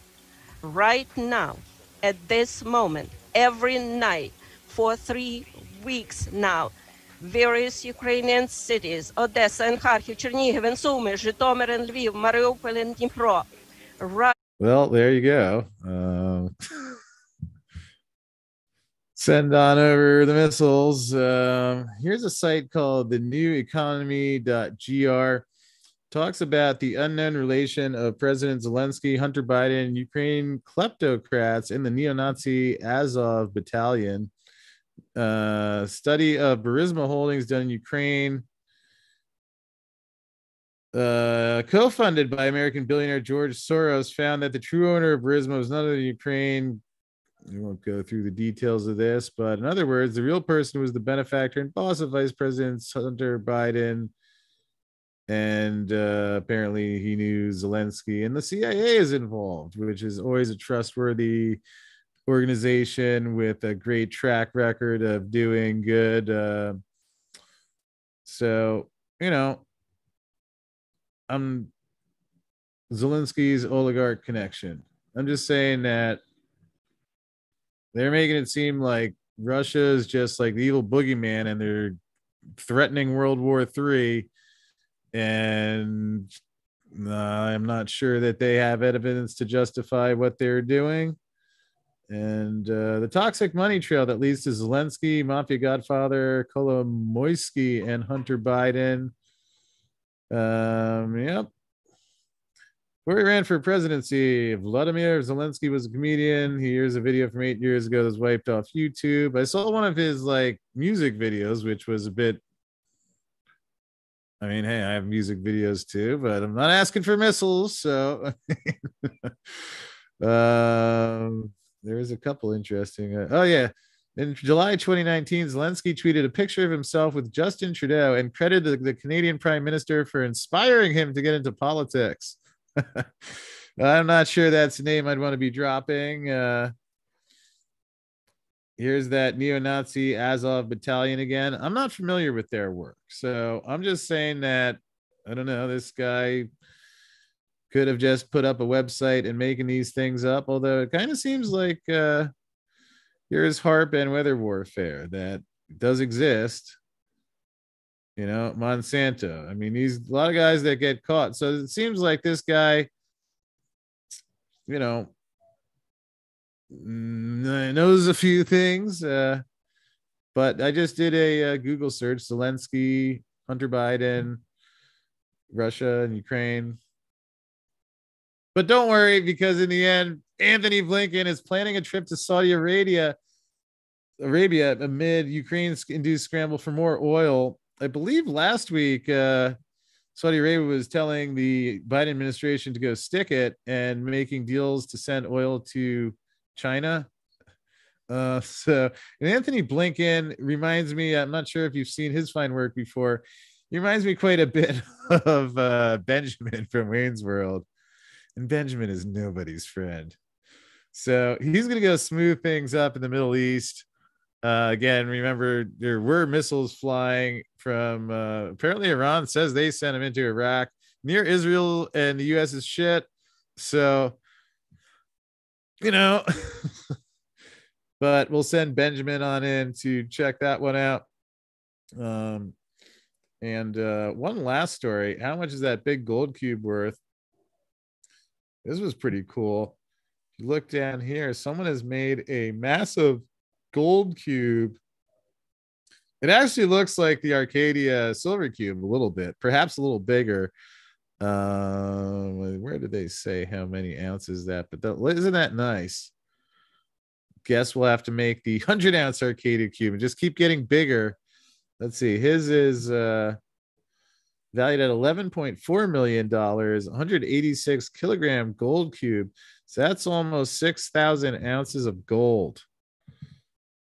Right now, at this moment, every night for 3 weeks now, various Ukrainian cities, Odessa and Kharkiv, Chernihiv and Sumy, Zhytomyr and Lviv, Mariupol and Dnipro. Right. Well, there you go. Send on over the missiles. Here's a site called theneweconomy.gr. Talks about the unknown relation of President Zelensky, Hunter Biden, Ukraine kleptocrats, and the neo-Nazi Azov battalion. Study of Burisma Holdings done in Ukraine. Co-funded by American billionaire George Soros, found that the true owner of Burisma was none of the Ukraine. We won't go through the details of this, but in other words, the real person was the benefactor and boss of Vice President Hunter Biden. And apparently he knew Zelensky, and the CIA is involved, which is always a trustworthy organization with a great track record of doing good. So, you know, I'm Zelensky's oligarch connection. I'm just saying that they're making it seem like Russia is just like the evil boogeyman and they're threatening World War III. And I'm not sure that they have evidence to justify what they're doing. And the toxic money trail that leads to Zelensky, Mafia Godfather, Kolomoisky, and Hunter Biden. Yep. Before he ran for presidency, Vladimir Zelensky was a comedian. Here's a video from 8 years ago that's wiped off YouTube. I saw one of his like music videos, which was a bit. I mean, hey, I have music videos too, but I'm not asking for missiles. So there is a couple interesting. Oh yeah. In July 2019, Zelensky tweeted a picture of himself with Justin Trudeau and credited the Canadian Prime Minister for inspiring him to get into politics. I'm not sure that's a name I'd want to be dropping. Here's that neo-Nazi Azov battalion again. I'm not familiar with their work, so I'm just saying that, I don't know, this guy could have just put up a website and making these things up, although it kind of seems like here's HARP and weather warfare that does exist. You know, Monsanto. I mean, these a lot of guys that get caught. So it seems like this guy, you know, knows a few things. But I just did a Google search: Zelensky, Hunter Biden, Russia, and Ukraine. But don't worry, because in the end, Anthony Blinken is planning a trip to Saudi Arabia amid Ukraine-induced scramble for more oil. I believe last week, Saudi Arabia was telling the Biden administration to go stick it and making deals to send oil to China. And Anthony Blinken reminds me, I'm not sure if you've seen his fine work before. He reminds me quite a bit of Benjamin from Wayne's World. And Benjamin is nobody's friend. So he's going to go smooth things up in the Middle East. Again, remember, there were missiles flying from apparently Iran says they sent them into Iraq near Israel, and the U.S. is shit. So, you know, but we'll send Benjamin on in to check that one out. And one last story. How much is that big gold cube worth? This was pretty cool. If you look down here, someone has made a massive gold cube. It actually looks like the Arcadia silver cube a little bit, perhaps a little bigger. Where did they say how many ounces that? But isn't that nice? Guess we'll have to make the 100-ounce Arcadia cube and just keep getting bigger. Let's see. His is valued at $11.4 million, 186-kilogram gold cube. So that's almost 6,000 ounces of gold.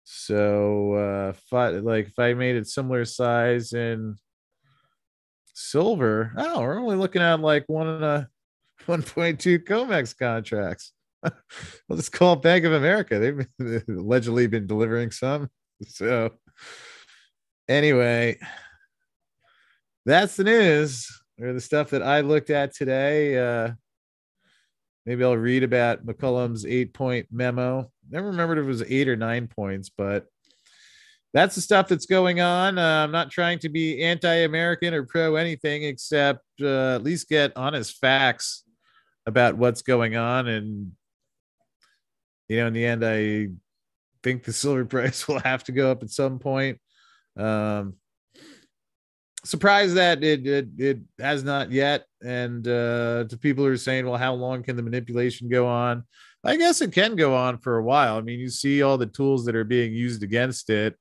So if I made it similar size in silver, we're only looking at like 1.2 COMEX contracts. We'll just call Bank of America. They've allegedly been delivering some. So anyway, that's the news, or the stuff that I looked at today. Maybe I'll read about McCollum's 8-point memo. Never remembered if it was 8 or 9 points, but that's the stuff that's going on. I'm not trying to be anti-American or pro anything, except at least get honest facts about what's going on. And, you know, in the end, I think the silver price will have to go up at some point. Surprised that it has not yet. And to people who are saying, well, how long can the manipulation go on? I guess it can go on for a while. I mean, you see all the tools that are being used against it.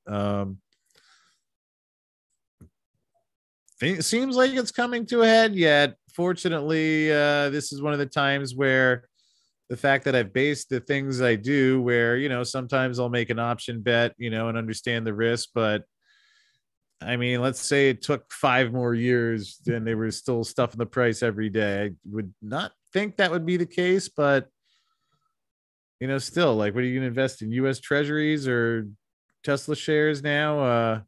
It seems like it's coming to a head yet. Fortunately, this is one of the times where the fact that I've based the things I do where, you know, sometimes I'll make an option bet, you know, and understand the risk. But I mean, let's say it took 5 more years and they were still stuffing the price every day. I would not think that would be the case, but you know, still, like, what are you going to invest in, U.S. treasuries or Tesla shares now?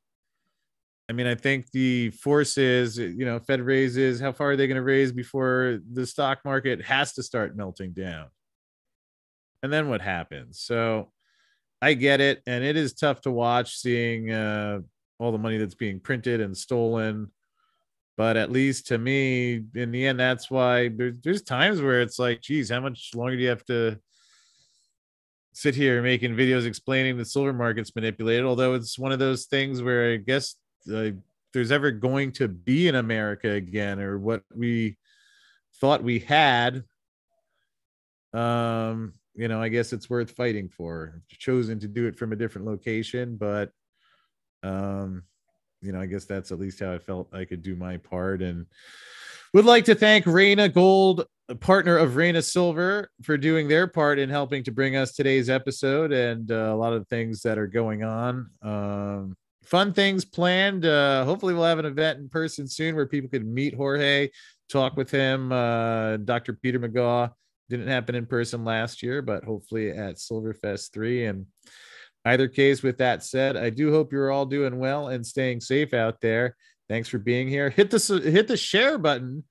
I mean, I think the force is, you know, Fed raises. How far are they going to raise before the stock market has to start melting down? And then what happens? So I get it. And it is tough to watch, seeing all the money that's being printed and stolen. But at least to me, in the end, that's why there's times where it's like, geez, how much longer do you have to sit here making videos explaining the silver market's manipulated? Although it's one of those things where I guess there's ever going to be an America again, or what we thought we had. You know, I guess it's worth fighting for. Chosen to do it from a different location, but you know, I guess that's at least how I felt I could do my part. And would like to thank Reyna Gold, a partner of Reyna Silver, for doing their part in helping to bring us today's episode and a lot of things that are going on. Fun things planned. Hopefully we'll have an event in person soon where people could meet Jorge, talk with him. Dr. Peter McGaw didn't happen in person last year, but hopefully at Silverfest 3. And either case, with that said, I do hope you're all doing well and staying safe out there. Thanks for being here. Hit the share button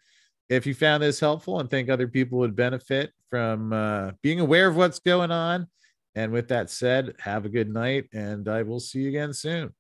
if you found this helpful and think other people would benefit from being aware of what's going on And with that said, have a good night, and I will see you again soon.